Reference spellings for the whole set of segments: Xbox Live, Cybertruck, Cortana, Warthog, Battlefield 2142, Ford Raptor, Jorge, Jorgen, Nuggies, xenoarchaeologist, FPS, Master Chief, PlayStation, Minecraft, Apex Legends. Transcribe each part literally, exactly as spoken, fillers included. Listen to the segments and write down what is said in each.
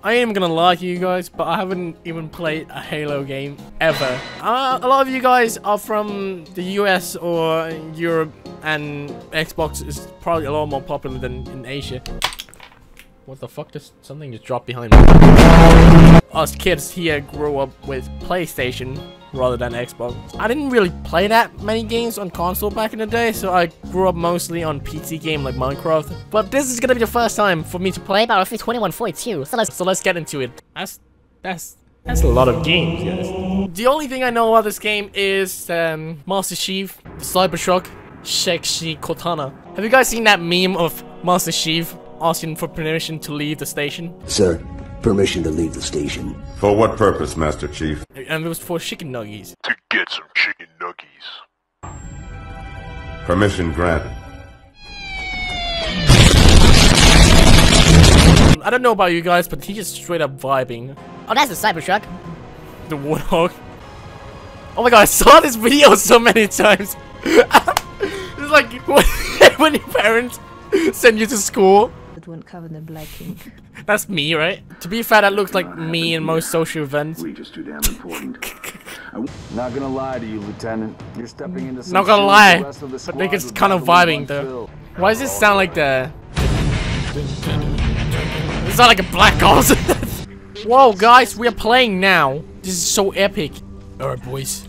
I ain't gonna lie to you guys, but I haven't even played a Halo game ever. Uh, a lot of you guys are from the U S or Europe, and Xbox is probably a lot more popular than in Asia. What the fuck? Just something just dropped behind me. Us kids here grew up with PlayStation rather than Xbox. I didn't really play that many games on console back in the day, so I grew up mostly on P C game like Minecraft. But this is gonna be the first time for me to play Battlefield twenty-one forty-two. So let's so let's get into it. That's that's that's a lot of games, guys. The only thing I know about this game is um, Master Chief, Cybertruck, Shekshi Cortana. Have you guys seen that meme of Master Chief asking for permission to leave the station? Sir, permission to leave the station. For what purpose, Master Chief? And it was for chicken nuggies. To get some chicken nuggies. Permission granted. I don't know about you guys, but he's just straight up vibing. Oh, that's the Cybertruck. The Warthog. Oh my god, I saw this video so many times. It's like when your parents send you to school. Wouldn't cover the black ink. That's me, right? To be fair, that looks like me in most social events. We're just too damn important. Not gonna lie to you, Lieutenant. You're stepping into some. Not gonna lie, but I think it's kind of vibing though. Why does this sound like the? It's not like a black horse. Whoa, guys, we are playing now. This is so epic. All right, boys.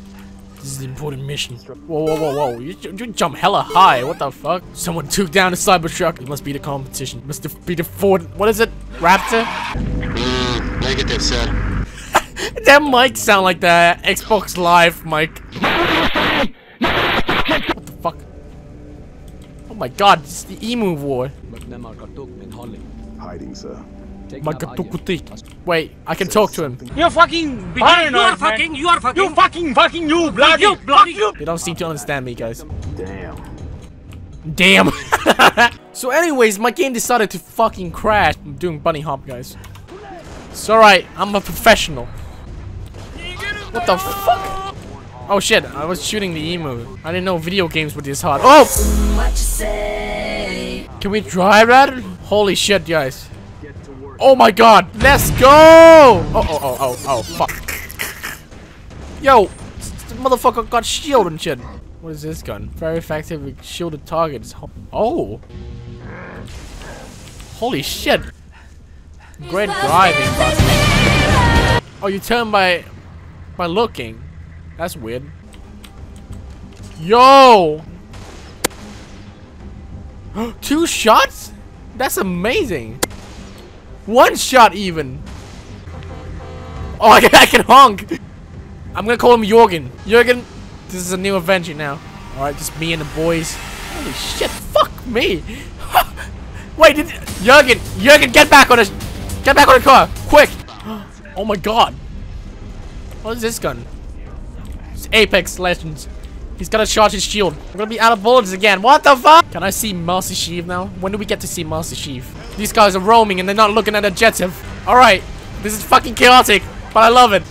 This is an important mission. Whoa, whoa, whoa, whoa. You, you jump hella high. What the fuck? Someone took down a Cybertruck. It must be the competition. It must be the Ford. What is it? Raptor? Mm, negative, sir. That mic sound like the Xbox Live mic. What the fuck? Oh my god, it's the emu war. Hiding, sir. Wait, I can talk to him. You're fucking beginner, you are fucking, you are fucking, you fucking, fucking, you bloody, you bloody. They don't seem to understand me, guys. Damn. Damn. So, anyways, my game decided to fucking crash. I'm doing bunny hop, guys. It's alright. I'm a professional. What the fuck? Oh shit! I was shooting the emu. I didn't know video games were this hard. Oh. Can we drive that? Holy shit, guys. Oh my god, let's go! Oh, oh, oh, oh, oh, fuck. Yo, this motherfucker got shield and shit. What is this gun? Very effective with shielded targets. Oh. Holy shit. Great driving, bud. Oh, you turn by, by looking. That's weird. Yo! Two shots? That's amazing. One shot even. Oh, I can, I can honk. I'm gonna call him Jorgen. Jorgen, this is a new adventure now. All right, just me and the boys. Holy shit! Fuck me. Wait, did Jorgen? Jorgen, get back on us. Get back on the car, quick. Oh my god. What is this gun? It's Apex Legends. He's gotta charge his shield. I'm gonna be out of bullets again. What the fuck? Can I see Master Chief now? When do we get to see Master Chief? These guys are roaming and they're not looking at the objective. Alright. This is fucking chaotic, but I love it.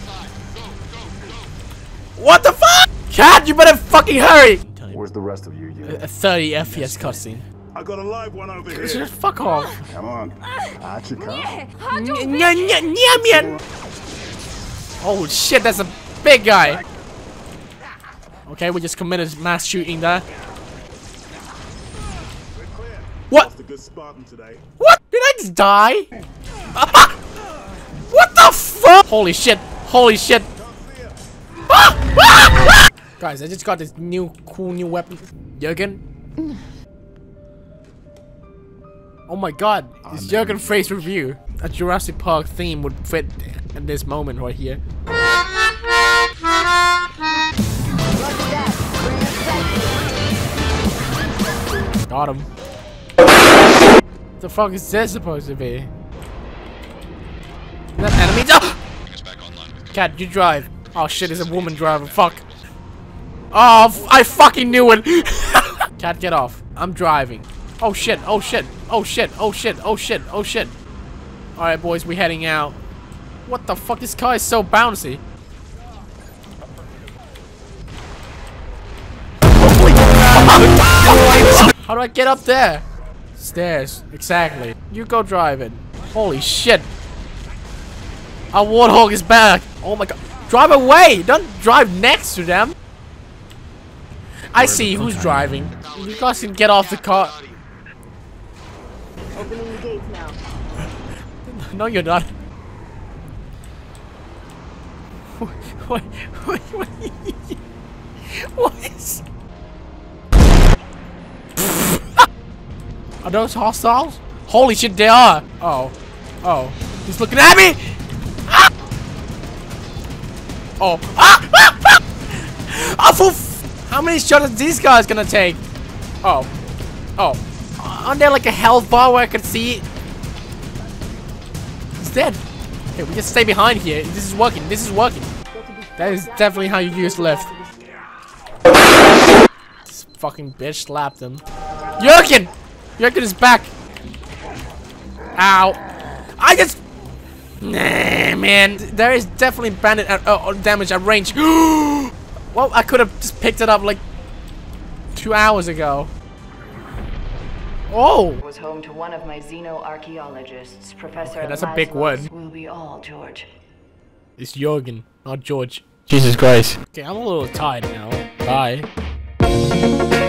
What the fuck? Cat, you better fucking hurry! Where's the rest of you? you a, a thirty F P S cutscene. I got a live one over here. Just fuck off. Come on. Oh shit, that's a big guy. Okay, we just committed mass shooting there. What? What? Did I just die? Ah! What the fuck? Holy shit. Holy shit. Ah! Ah! Ah! Guys, I just got this new, cool new weapon. Jorgen? Oh my god. This Jorgen phrase review. A Jurassic Park theme would fit in this moment right here. Got him. What the fuck is this supposed to be? Is that enemies? Oh! Cat, you drive. Oh shit, there's a woman driving. Fuck. Oh, f I fucking knew it. Cat, get off. I'm driving. Oh shit, oh shit, oh shit, oh shit, oh shit, oh shit. Alright, boys, we're heading out. What the fuck? This car is so bouncy. How do I get up there? Stairs, exactly. You go driving. Holy shit. Our Warthog is back. Oh my god. Drive away. Don't drive next to them. I see who's driving. You guys can get off the car. Opening the gates now. No, you're not. What? What? What? What is? Are those hostiles? Holy shit, they are! Oh, oh, he's looking at me! Ah! Oh, ah! Ah! Ah! Ah! F How many shots are these guys gonna take? Oh, oh, aren't there like a health bar where I can see it? He's dead. Okay, we just stay behind here. This is working. This is working. That is definitely how you use left. This fucking bitch slapped him. Jurgen! Jurgen is back! Ow! I just... Nah, man. There is definitely bandit at, uh, damage at range. Well, I could have just picked it up like... two hours ago. Oh! ...was home to one of my xenoarchaeologists, Professor... Okay, that's a big word. Will be all, George. It's Jurgen, not George. Jesus Christ. Okay, I'm a little tired now. Bye.